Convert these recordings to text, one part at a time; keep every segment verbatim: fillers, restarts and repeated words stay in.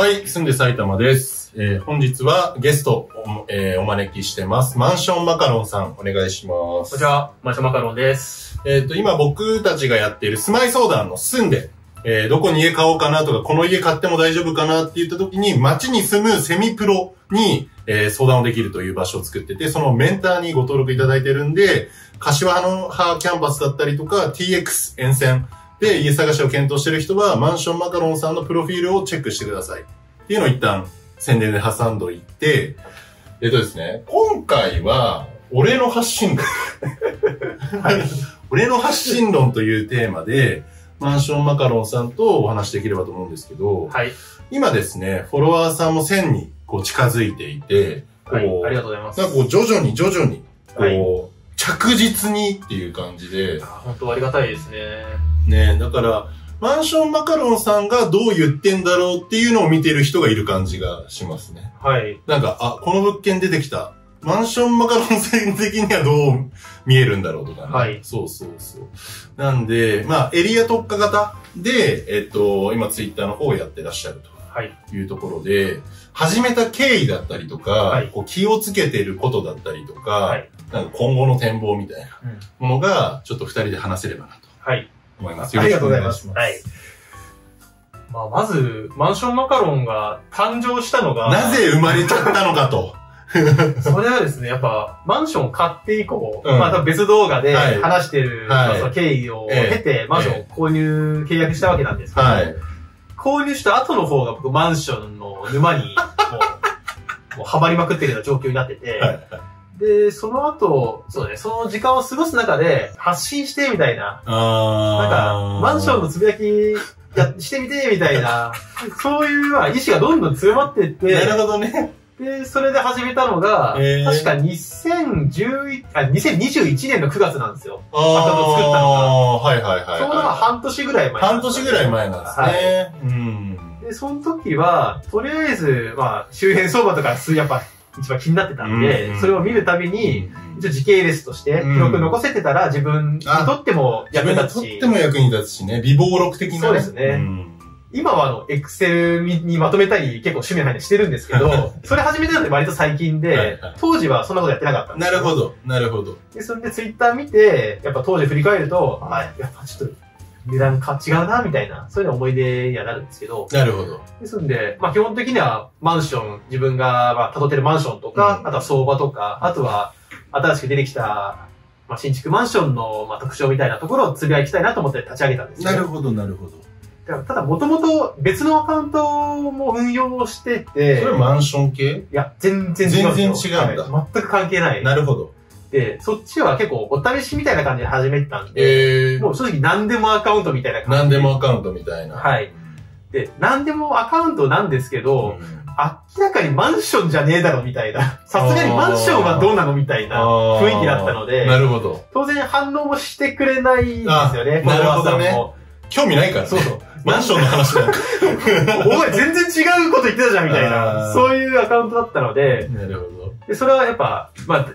はい、住んで埼玉です。えー、本日はゲストを、えー、お招きしてます。マンションマカロンさん、お願いします。こんにちは、マンションマカロンです。えっと、今僕たちがやっている住まい相談の住んで、えー、どこに家買おうかなとか、この家買っても大丈夫かなって言った時に、街に住むセミプロに、えー、相談をできるという場所を作ってて、そのメンターにご登録いただいてるんで、柏の葉キャンパスだったりとか、ティーエックス 沿線、で、家探しを検討してる人は、マンションマカロンさんのプロフィールをチェックしてください。っていうのを一旦宣伝で挟んどいて、えっとですね、今回は、俺の発信論。はい、俺の発信論というテーマで、マンションマカロンさんとお話しできればと思うんですけど、はい、今ですね、フォロワーさんもせんにこう近づいていて、こう、ありがとうございます。なんかこう徐々に徐々に、こう、はい、着実にっていう感じで。本当ありがたいですね。ねえ、だから、マンションマカロンさんがどう言ってんだろうっていうのを見てる人がいる感じがしますね。はい。なんか、あ、この物件出てきた。マンションマカロンさん的にはどう見えるんだろうとかね。はい。そうそうそう。なんで、まあ、エリア特化型で、えっと、今ツイッターの方をやってらっしゃると。はい。いうところで、始めた経緯だったりとか、はい、こう気をつけてることだったりとか、はい、なんか今後の展望みたいなものが、ちょっと二人で話せればなと。はい。思います。ありがとうございます。はい。まあ、まず、マンションマカロンが誕生したのが。なぜ生まれちゃったのかと。それはですね、やっぱ、マンションを買って以降、うん、また別動画で話してる、はい、まあ、経緯を経て、はい、マンションを購入、契約したわけなんですけど、はい、購入した後の方が僕、マンションの沼に、もう、もうはまりまくってるような状況になってて、はい、で、その後、そうね、その時間を過ごす中で、発信してみたいな。なんか、マンションのつぶやきやしてみて、みたいな。そういう意志がどんどん強まっていって。なるほどね。で、それで始めたのが、えー、確かにせんじゅういちあにせんにじゅういちねんのくがつなんですよ。ああ、作ったのが。はいはいはい。その半年ぐらい前。半年ぐらい前なんですね。はい、うん。で、その時は、とりあえず、まあ、周辺相場とか、やっぱ、一番気になってたんで、それを見るたびに、一応時系列として、記録残せてたら自分にとっても役に立つし。自分にとっても役に立つしね、微暴録的な。そうですね。今はあの、エクセルにまとめたり、結構趣味の範囲してるんですけど、それ始めたので割と最近で、当時はそんなことやってなかったんです。なるほど、なるほど。で、それでツイッター見て、やっぱ当時振り返ると、あ、やっぱちょっと、値段か違うな、みたいな、そういう思い出にはなるんですけど。なるほど。ですんで、まあ基本的にはマンション、自分が、まあ、辿ってるマンションとか、うん、あとは相場とか、あとは新しく出てきた、まあ、新築マンションの、まあ、特徴みたいなところをつぶやきたいなと思って立ち上げたんですね。なるほど、なるほど。ただ、もともと別のアカウントも運用してて。それはマンション系？いや、全然違う。全然違うんだ、はい。全く関係ない。なるほど。で、そっちは結構お試しみたいな感じで始めてたんで、えー、もう正直何でもアカウントみたいな感じで。何でもアカウントみたいな。はい。で、何でもアカウントなんですけど、うん、明らかにマンションじゃねえだろみたいな。さすがにマンションはどうなのみたいな雰囲気だったので、なるほど。当然反応もしてくれないんですよね。なるほどね。興味ないからね。そうそう。マンションの話なんか。お前全然違うこと言ってたじゃんみたいな。そういうアカウントだったので、なるほど。で、それはやっぱ、まあ、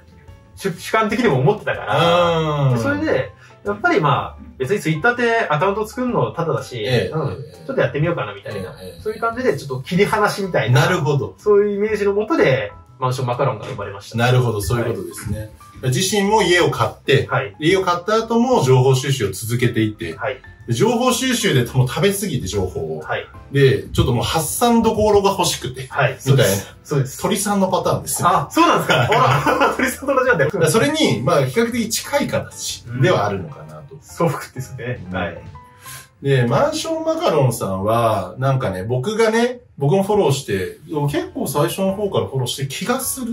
主観的にも思ってたから、それで、やっぱりまあ、別にツイッターってアカウント作るのタダだし、えーうん、ちょっとやってみようかなみたいな、えー、そういう感じでちょっと切り離しみたいな、なるほど。そういうイメージのもとで、マンションマカロンが生まれました。なるほど、そういうことですね。はい、自身も家を買って、はい、家を買った後も情報収集を続けていて、はい、情報収集でもう食べ過ぎて情報を。はい、で、ちょっともう発散どころが欲しくて。はい。みたいな。そうです。鳥さんのパターンですね。あ、そうなんですか。ほら、鳥さんと同じなんだよ。それに、まあ、比較的近い形ではあるのかなと。そうですね。はい。で、マンションマカロンさんは、なんかね、僕がね、僕もフォローして、結構最初の方からフォローして気がする。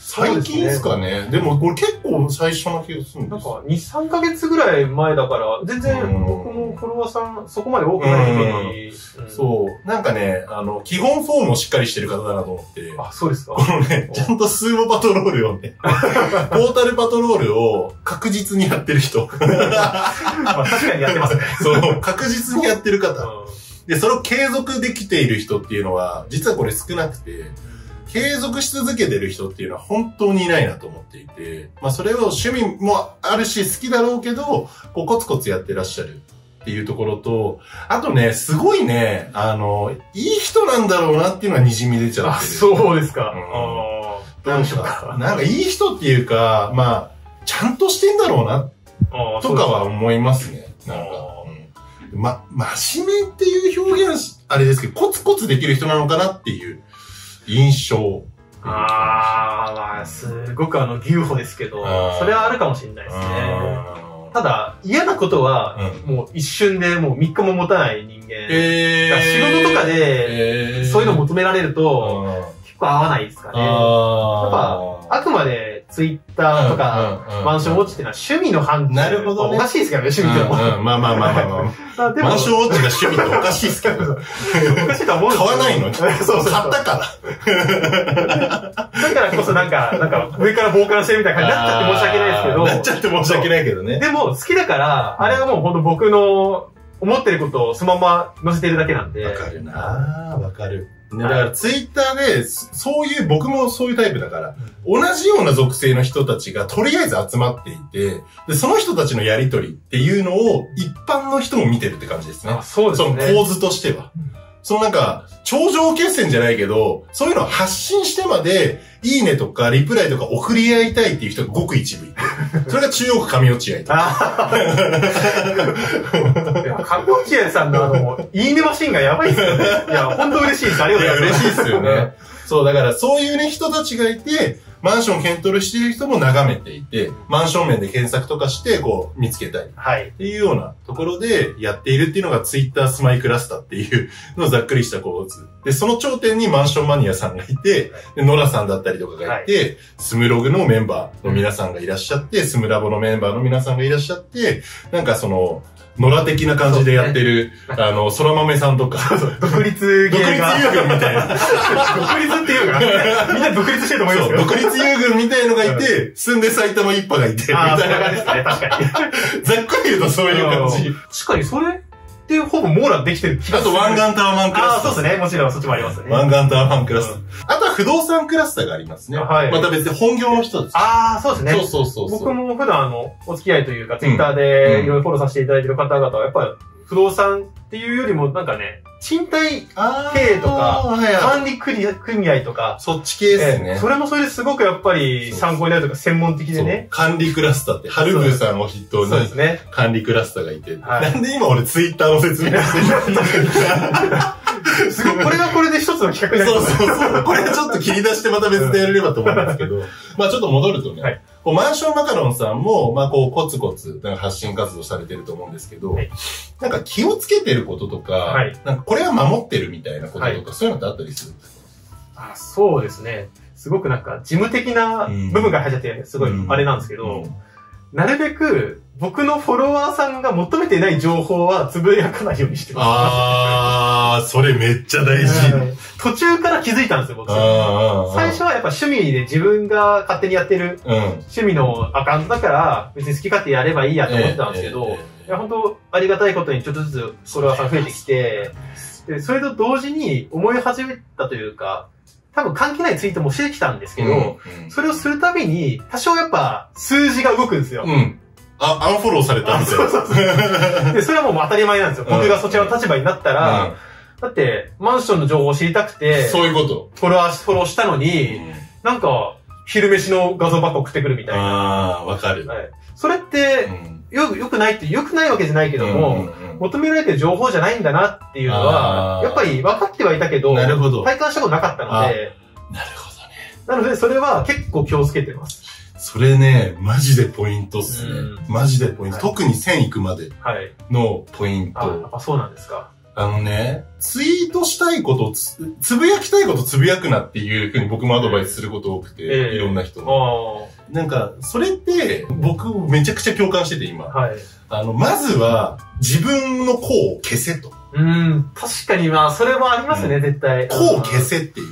最近ですかね。でも、これ結構最初の気がするんですよ。なんか、に、さんかげつぐらい前だから、全然僕もフォロワーさん、そこまで多くないのに。そう。なんかね、あの、基本フォームをしっかりしてる方だなと思って。あ、そうですか。このね、ちゃんとスーモパトロールをね、ポータルパトロールを確実にやってる人。確かにやってますね。そう、確実にやってる方。で、それを継続できている人っていうのは、実はこれ少なくて、継続し続けてる人っていうのは本当にいないなと思っていて、まあそれを趣味もあるし好きだろうけど、こうコツコツやってらっしゃるっっていうところと、あとね、すごいね、あの、いい人なんだろうなっていうのは滲み出ちゃってる。あ、そうですか。うん、どうでしょうか。なんかいい人っていうか、まあ、ちゃんとしてんだろうな、とかは思いますね。なんか。ま、真面目っていう表現、あれですけど、コツコツできる人なのかなっていう印象。ああ、まあ、すごくあの、牛歩ですけど、それはあるかもしれないですね。ただ、嫌なことは、もう一瞬でもうみっかも持たない人間。えー、仕事とかで、そういうの求められると、結構合わないですかね。やっぱ、あくまで、ツイッターとか、マンションウォッチっていうのは趣味の範疇。なるほど。おかしいですからね、趣味でも。まあまあまあまあまあ。マンションウォッチが趣味っておかしいですけど。おかしいとは思うんですけど。買わないのに。そう、買ったから。だからこそなんか、なんか上から傍観してるみたいな感じになっちゃって申し訳ないですけど。なっちゃって申し訳ないけどね。でも好きだから、あれはもうほんと僕の思ってることをそのまま載せてるだけなんで。わかるなぁ、わかる。だからツイッターで、そういう、僕もそういうタイプだから、同じような属性の人たちがとりあえず集まっていて、で、その人たちのやりとりっていうのを一般の人も見てるって感じですね。そうですね。その構図としては。うん、そのなんか、頂上決戦じゃないけど、そういうのを発信してまで、いいねとかリプライとか送り合いたいっていう人がごく一部いて。それが中央区上落合とか。上落合さんのあの、いいねマシンがやばいっすよね。いや、ほんと嬉しいです。ありがとうございます。いや、嬉しいっすよね。そう、だからそういうね、人たちがいて、マンション検討している人も眺めていて、マンション面で検索とかして、こう、見つけたい。はい。っていうようなところでやっているっていうのがツイッタースマイクラスターっていうのをざっくりした構図。で、その頂点にマンションマニアさんがいて、ノラさんだったりとかがいて、はい、スムログのメンバーの皆さんがいらっしゃって、スムラボのメンバーの皆さんがいらっしゃって、なんかその、野良的な感じでやってる、ね、あの、空豆さんとか。独立芸が。独立遊軍みたいな。独立っていうか、みんな独立してると思いますよ。独立遊軍みたいのがいて、住んで埼玉一派がいて、みたいな感じですね、確かに。ざっくり言うとそういう感じ。確かにそれってほぼ網羅できてる気がする。あと、湾岸タワマンクラス。ああ、そうですね。もちろんそっちもありますね。湾岸タワマンクラス。あとは不動産クラスターがありますね。はい。また別に本業の人です。ああ、そうですね。そうそうそう。僕も普段あの、お付き合いというか、ツイッターでいろいろフォローさせていただいている方々は、やっぱり不動産っていうよりもなんかね、賃貸経営とか、管理組合とか。そっち系ですね。それもそれですごくやっぱり参考になるとか、専門的でね。管理クラスターって、ハルブさんを筆頭に。そうですね。管理クラスターがいて。なんで今俺ツイッターの説明してるすごい、これがこれで一つの企画ですね。そうそうそう。これちょっと切り出してまた別でやれればと思うんですけど、まあちょっと戻るとね、はい、こうマンションマカロンさんも、まあこうコツコツなんか発信活動されてると思うんですけど、はい、なんか気をつけてることとか、はい、なんかこれは守ってるみたいなこととか、はい、そういうのってあったりするんですか？あ、そうですね。すごくなんか事務的な部分が入っちゃって、すごいあれなんですけど、うんうん、なるべく僕のフォロワーさんが求めてない情報はつぶやかないようにしてます。あー、それめっちゃ大事。途中から気づいたんですよ、僕。最初はやっぱ趣味で自分が勝手にやってる、うん、趣味のアカウントだから別に好き勝手やればいいやと思ってたんですけど、えーえー、いや本当ありがたいことにちょっとずつフォロワーさん増えてきて、でそれと同時に思い始めたというか、多分関係ないツイートもしてきたんですけど、うんうん、それをするたびに多少やっぱ数字が動くんですよ。うん、あ、アンフォローされたんですよ。そうそうそう。で、それはもう当たり前なんですよ。僕がそちらの立場になったら、うんうん、だってマンションの情報を知りたくて、そういうこと。フォロワー、フォローしたのに、うん、なんか昼飯の画像ばっか送ってくるみたいな。ああ、わかる、はい。それって、うん、よ、よくないって、よくないわけじゃないけども、うんうん、求められてる情報じゃないんだなっていうのは、やっぱり分かってはいたけど、なるほど。体感したことなかったので。なるほどね。なので、それは結構気をつけてます。それね、マジでポイントっすね。マジでポイント。はい、特にせん行くまでのポイント。はい、あ、そうなんですか。あのね、ツイートしたいことつ、つぶやきたいことつぶやくなっていうふうに僕もアドバイスすること多くて、えー、いろんな人も。なんか、それって僕めちゃくちゃ共感してて今。はい、あの、まずは自分の功を消せと。うん、確かにまあ、それはありますね、うん、絶対。功を消せっていう。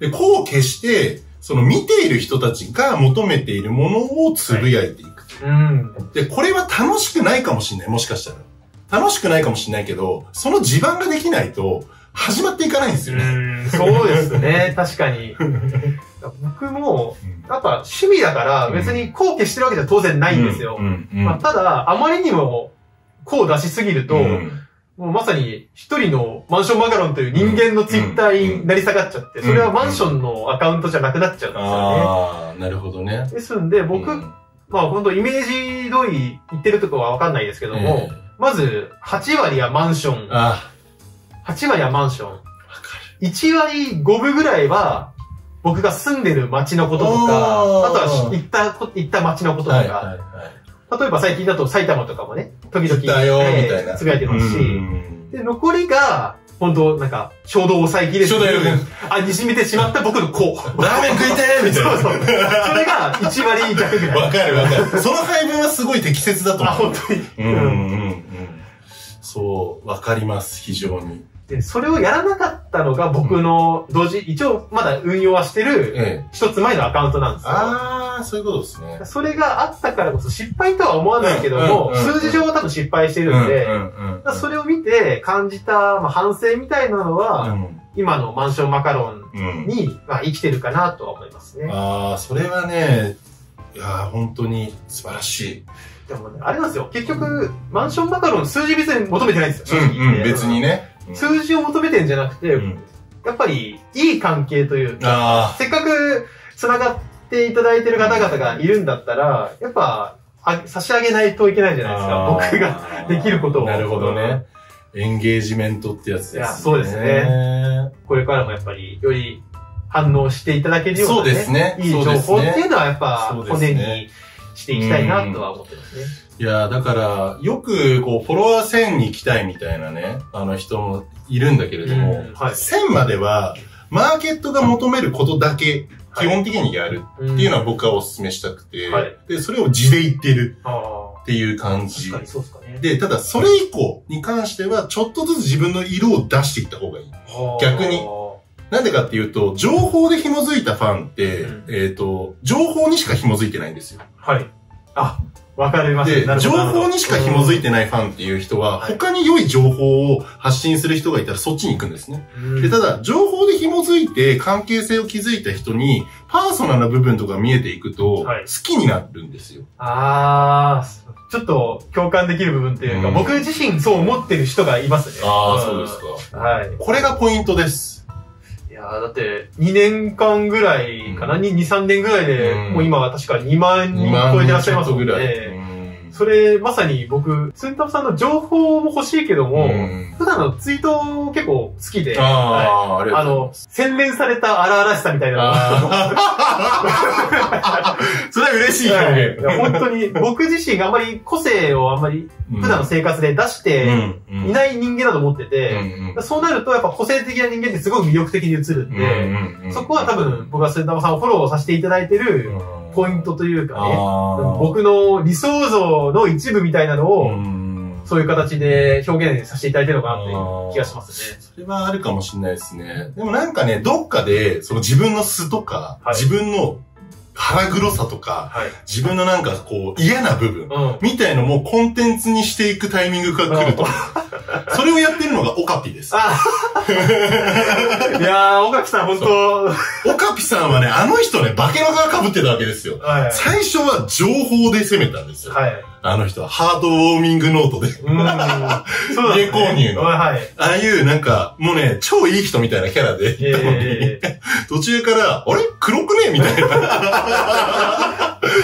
で、功を消して、その見ている人たちが求めているものをつぶやいていく。はい、うん。で、これは楽しくないかもしれない、もしかしたら。楽しくないかもしれないけど、その地盤ができないと始まっていかないんですよね。うんそうですね、確かに。僕も、やっぱ趣味だから別に後継してるわけじゃ当然ないんですよ。ただ、あまりにも、個を出しすぎると、うん、もうまさに一人のマンションマカロンという人間のツイッターになり下がっちゃって、それはマンションのアカウントじゃなくなっちゃうんですよね。ああ、なるほどね。ですんで、僕、うん、まあ本当イメージ通り言ってるとこはわかんないですけども、えー、まずはちわりはマンション。ああ。はちわりはマンション。わかる。いちわりごぶぐらいは、僕が住んでる町のこととか、あとは行った、行った町のこととか、例えば最近だと埼玉とかもね、時々、ね、つぶやいてますし、で、残りが、本当なんか、衝動を抑えきれず、あ、にじみてしまった僕の子。ラーメン食いたいみたいな。そうそう。それがいちわりぎゃくぐらい。わかるわかる。その配分はすごい適切だと思う。あ、本当に。うんうんうん。そう、わかります、非常に。で、それをやらなかったのが僕の同時、一応まだ運用はしてる一つ前のアカウントなんですよ。ああ、そういうことですね。それがあったからこそ失敗とは思わないけども、数字上は多分失敗してるんで、それを見て感じた、まあ、反省みたいなのは、うん、今のマンションマカロンに、うん、まあ生きてるかなとは思いますね。ああ、それはね、いやー本当に素晴らしい。でもね、あれなんですよ。結局、マンションマカロン数字別に求めてないんですよ。うんうん、別にね。数字を求めてんじゃなくて、うん、やっぱりいい関係というか、せっかく繋がっていただいてる方々がいるんだったら、やっぱあ差し上げないといけないじゃないですか、僕ができることを。なるほどね。エンゲージメントってやつですね。いや、そうですね。これからもやっぱりより反応していただけるような、ね、そうですね、いい情報っていうのはやっぱ骨にしていきたいなとは思ってますね。いやー、だから、よく、こう、フォロワーせんに来たいみたいなね、あの人もいるんだけれども、うん、はい、せんまでは、マーケットが求めることだけ、基本的にやるっていうのは僕はお勧めしたくて、はい、で、それを地で言ってるっていう感じ。はい、そうですかね。で、ただ、それ以降に関しては、ちょっとずつ自分の色を出していった方がいい。逆に。なんでかっていうと、情報で紐づいたファンって、うん、えっと、情報にしか紐づいてないんですよ。はい。あ、わかります。で、情報にしか紐づいてないファンっていう人は、他に良い情報を発信する人がいたらそっちに行くんですね。で、ただ、情報で紐づいて関係性を築いた人に、パーソナルな部分とか見えていくと、好きになるんですよ。はい、あー、ちょっと共感できる部分っていうか、うん、僕自身そう思ってる人がいますね。あー、そうですか。はい。これがポイントです。いやだって、にねんかんぐらいかな、うん、に、さんねんぐらいで、うん、もう今は確かにまんにん超えてらっしゃいますので、それ、まさに僕、つんたぶさんの情報も欲しいけども、うん、普段のツイート結構好きで、あの、洗練された荒々しさみたいな。それは嬉しい表現。本当に、僕自身があんまり個性をあんまり普段の生活で出していない人間だと思ってて、そうなるとやっぱ個性的な人間ってすごい魅力的に映るんで、そこは多分僕はつんたぶさんをフォローさせていただいてる、ポイントというかね、僕の理想像の一部みたいなのを、そういう形で表現させていただいてるのかなっていう気がしますね。それはあるかもしれないですね。でもなんかね、どっかで、その自分の素とか、はい、自分の腹黒さとか、はい、自分のなんかこう嫌な部分、うん、みたいのもコンテンツにしていくタイミングが来ると。それをやってるのがオカピです。いやー、オカピさん本当。オカピさんはね、あの人ね、化けの皮被ってたわけですよ。はい、最初は情報で攻めたんですよ。はい、あの人はハートウォーミングノートで。家購入の。はいはい、ああいうなんか、もうね、超いい人みたいなキャラで行ったのに、途中から、あれ黒くねえみたいな。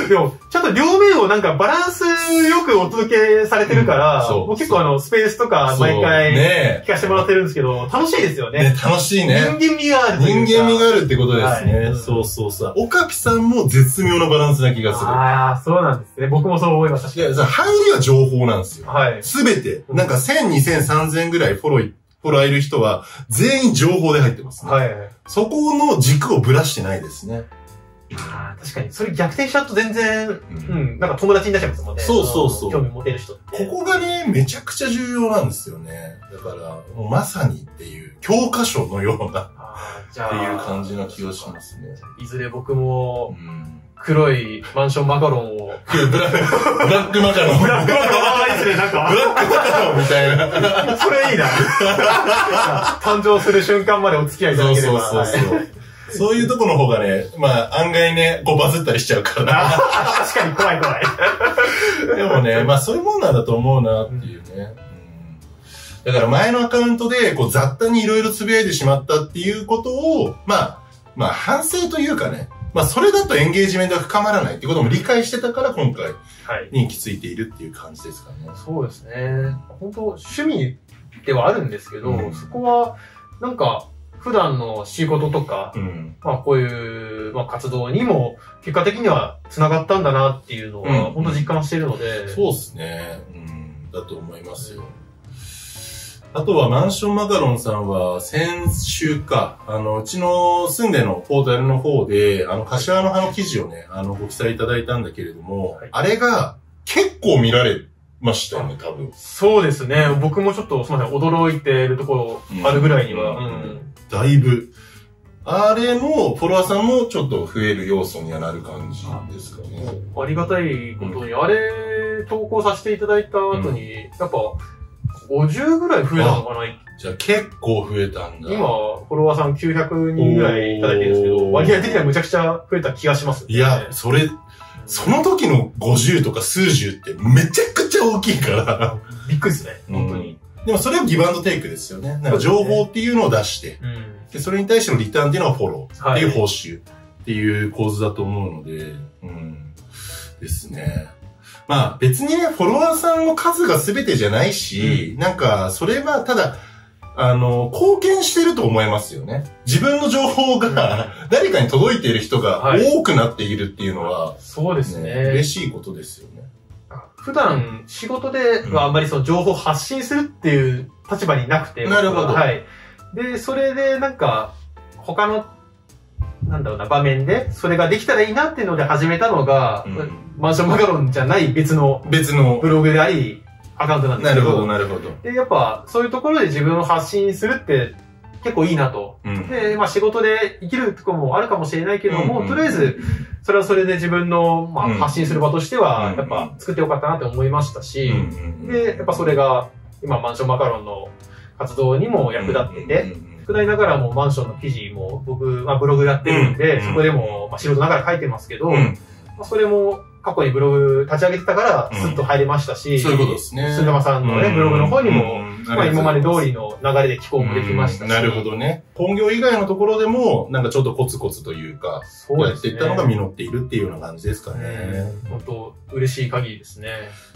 でも、ちゃんと両面をなんかバランスよくお届けされてるから、もう結構あの、スペースとか毎回聞かせてもらってるんですけど、楽しいですよね。楽しいね。人間味がある。人間味があるってことですね。そうそうそう。オカピさんも絶妙なバランスな気がする。ああ、そうなんですね。僕もそう思いました。いや、入りは情報なんですよ。はい。すべて。なんかせん、にせん、さんぜんぐらいフォロー、フォローいる人は全員情報で入ってますね。はい。そこの軸をぶらしてないですね。ああ、確かに。それ逆転しちゃうと全然、うん、なんか友達になっちゃいますもんね。そうそうそう。興味持てる人って。ここがね、めちゃくちゃ重要なんですよね。だから、もうまさにっていう、教科書のような、っていう感じな気がしますね。いずれ僕も、黒いマンションマカロンを。ブラックマカロン。ブラックマカロン。ああ、いいですね、なんか。ブラックマカロンみたいな。それいいな。誕生する瞬間までお付き合いいただければ。そうそうそう。そういうとこの方がね、まあ案外ね、こうバズったりしちゃうからな。確かに怖い怖い。でもね、まあそういうもんなんだと思うなっていうね。うん、だから前のアカウントでこう雑多にいろいろ呟いてしまったっていうことを、まあ、まあ反省というかね、まあそれだとエンゲージメントが深まらないっていうことも理解してたから今回に行き着いているっていう感じですかね。はい、そうですね。本当趣味ではあるんですけど、うん、そこはなんか、普段の仕事とか、うん、まあこういう、まあ、活動にも結果的にはつながったんだなっていうのは、本当実感しているので、うんうん、そうですね、うん、だと思いますよ。あとはマンションマカロンさんは先週か、あのうちの住んでのポータルの方で、あの柏の葉の記事をね、あのご記載いただいたんだけれども、はい、あれが結構見られる。ましたね、多分。そうですね。僕もちょっと、すみません、驚いてるところあるぐらいには。だいぶ。あれも、フォロワーさんもちょっと増える要素にはなる感じですかね。あ, ありがたいことに、うん、あれ、投稿させていただいた後に、うん、やっぱ、ごじゅうぐらい増えたのかな。じゃあ結構増えたんだ。今、フォロワーさんきゅうひゃくにんぐらいいただいてるんですけど、割合的にはむちゃくちゃ増えた気がします、ね。いや、それ、その時のごじゅうとか数十ってめちゃくちゃ大きいから。びっくりですね、本当に。うん、でもそれをギブアンドテイクですよね。なんか情報っていうのを出して、うん、でそれに対してのリターンっていうのはフォローっていう報酬っていう構図だと思うので、うん、ですね。まあ別にね、フォロワーさんの数が全てじゃないし、うん、なんかそれはただ、あの、貢献してると思いますよね。自分の情報が、うん、誰かに届いている人が多くなっているっていうのは、はい、そうですね。嬉しいことですよね。普段、仕事ではあんまりその情報を発信するっていう立場になくて。うん、なるほど。はい。で、それでなんか、他の、なんだろうな、場面で、それができたらいいなっていうので始めたのが、うん、マンションマカロンじゃない別の、別のブログであり、アカウントなんですけど。なるほど、なるほど。で、やっぱ、そういうところで自分を発信するって結構いいなと。うん、で、まあ仕事で生きるところもあるかもしれないけども、うんうん、とりあえず、それはそれで自分の、まあ、発信する場としては、やっぱ作ってよかったなって思いましたし、で、やっぱそれが、今、マンションマカロンの活動にも役立ってて、少ないながらもマンションの記事も僕、まあブログやってるんで、そこでも、まあ仕事ながら書いてますけど、うん、まあそれも、過去にブログ立ち上げてたから、すっと入れましたし、うん、そういうことですね。菅間さんのね、ブログの方にも、まあ今まで通りの流れで寄稿もできましたし。なるほどね。本業以外のところでも、なんかちょっとコツコツというか、そうやっていったのが実っているっていうような感じですかね。本当、嬉しい限りですね。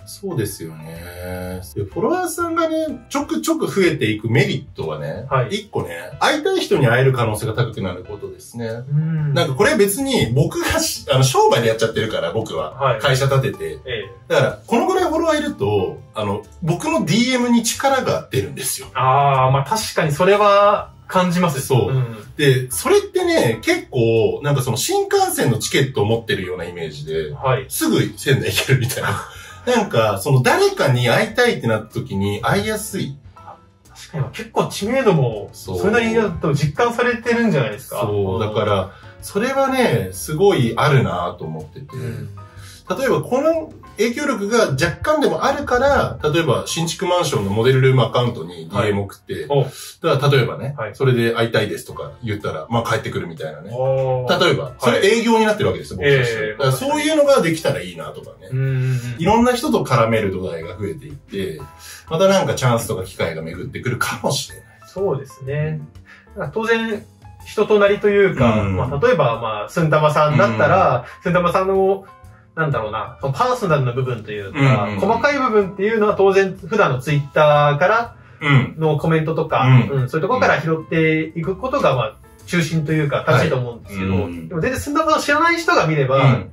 そうですよね。フォロワーさんがね、ちょくちょく増えていくメリットはね、はい、一個ね、会いたい人に会える可能性が高くなることですね。うん、なんかこれ別に僕があの商売でやっちゃってるから、僕は。はい、会社立てて。ええ、だから、このぐらいフォロワーいると、あの、僕の ディーエム に力が出るんですよ。ああ、まあ確かにそれは感じます。そう。うん、で、それってね、結構、なんかその新幹線のチケットを持ってるようなイメージで、はい、すぐ仙台行けるみたいな。なんか、その誰かに会いたいってなった時に会いやすい。確かに結構知名度も、それなりにだと実感されてるんじゃないですか。そう、だから、それはね、すごいあるなと思ってて。うん、例えばこの影響力が若干でもあるから、例えば新築マンションのモデルルームアカウントに ディーエム を送って、はい、だから例えばね、はい、それで会いたいですとか言ったら、まあ帰ってくるみたいなね。例えば、それ営業になってるわけですよ、僕たち。だからそういうのができたらいいなとかね。いろんな人と絡める土台が増えていって、またなんかチャンスとか機会が巡ってくるかもしれない。そうですね。当然、人となりというか、うん、まあ例えば、まあ、すんたまさんだったら、すんたまさんのなんだろうな、パーソナルの部分というか、細かい部分っていうのは当然普段のツイッターからのコメントとか、うんうん、そういうところから拾っていくことがまあ中心というか正しいと思うんですけど、はい、うん、でも全然すんだまを知らない人が見れば、うん、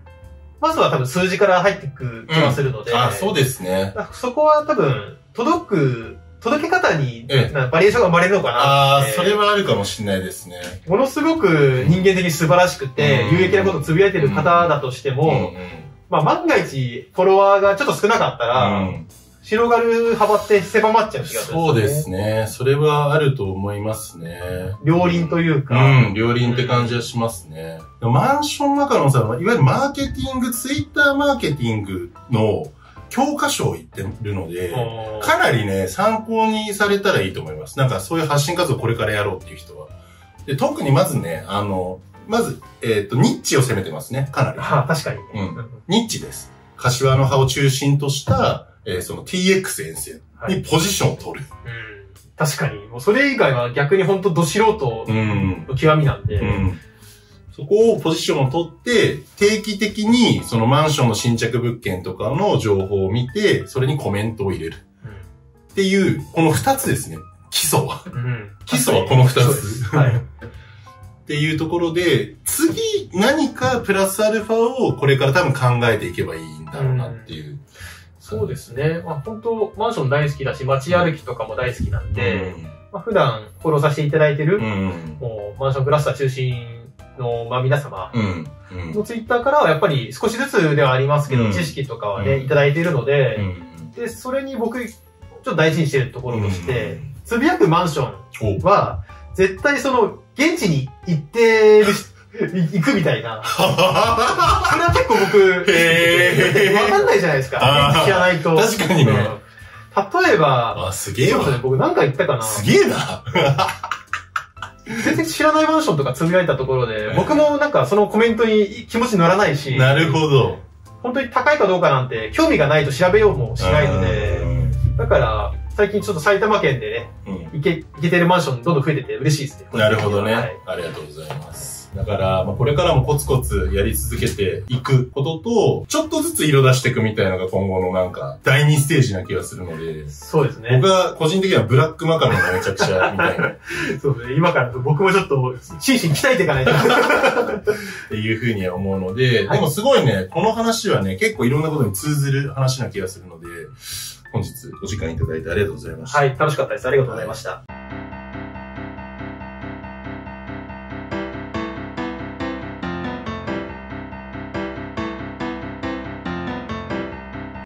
まずは多分数字から入っていく気がするので、うん、あ、そうですね。そこは多分届く、届け方にバリエーションが生まれるのかな。ああ、それはあるかもしれないですね。ものすごく人間的に素晴らしくて、うん、有益なことをつぶやいてる方だとしても、うんうん、まあ万が一フォロワーがちょっと少なかったら、うん、広がる幅って狭まっちゃう気がするんですね。そうですね。それはあると思いますね。両輪というか。うん、両輪って感じはしますね。うん、マンションマカロンさんは、いわゆるマーケティング、ツイッターマーケティングの教科書を言ってるので、かなりね、参考にされたらいいと思います。なんかそういう発信活動をこれからやろうっていう人は。で、特にまずね、あの、まず、えっと、ニッチを攻めてますね、かなり。はあ、確かに、ね。うん。ニッチです。柏の葉を中心とした、えー、その ティーエックス 遠征にポジションを取る。はい、うん。確かに。もうそれ以外は逆にほんとど素人の極みなんで。うんうん、そこをポジションを取って、定期的にそのマンションの新着物件とかの情報を見て、それにコメントを入れる。うん、っていう、この二つですね。基礎は。うん、基礎はこの二つ。はい。っていうところで、次何かプラスアルファをこれから多分考えていけばいいんだろうなっていう。うん、そうですね。まあ本当マンション大好きだし、街歩きとかも大好きなんで、うん、まあ普段フォローさせていただいてる、うん、もうマンションクラスター中心の、まあ、皆様のツイッターからはやっぱり少しずつではありますけど、うん、知識とかはね、うん、いただいているので、うん、で、それに僕、ちょっと大事にしているところとして、うん、つぶやくマンションは、絶対その、現地に行ってる、行くみたいな。それは結構僕、えー、わかんないじゃないですか。現地知らないと。確かにね。例えば、あ、すげえわ。僕なんか言ったかな。すげえな。全然知らないマンションとかつぶやいたところで、僕もなんかそのコメントに気持ち乗らないし。なるほど。本当に高いかどうかなんて、興味がないと調べようもしないので、だから、最近ちょっと埼玉県でね、いけ、いけてるマンションどんどん増えてて嬉しいですね。なるほどね。はい、ありがとうございます。だから、まあ、これからもコツコツやり続けていくことと、ちょっとずつ色出していくみたいなのが今後のなんか、だいにステージな気がするので。そうですね。僕は個人的にはブラックマカロンがめちゃくちゃ、みたいな。そうですね。今から僕もちょっと、心身鍛えていかないと。っていうふうには思うので、はい、でもすごいね、この話はね、結構いろんなことに通ずる話な気がするので、本日お時間いただいてありがとうございました。はい、楽しかったです。ありがとうございました。はい。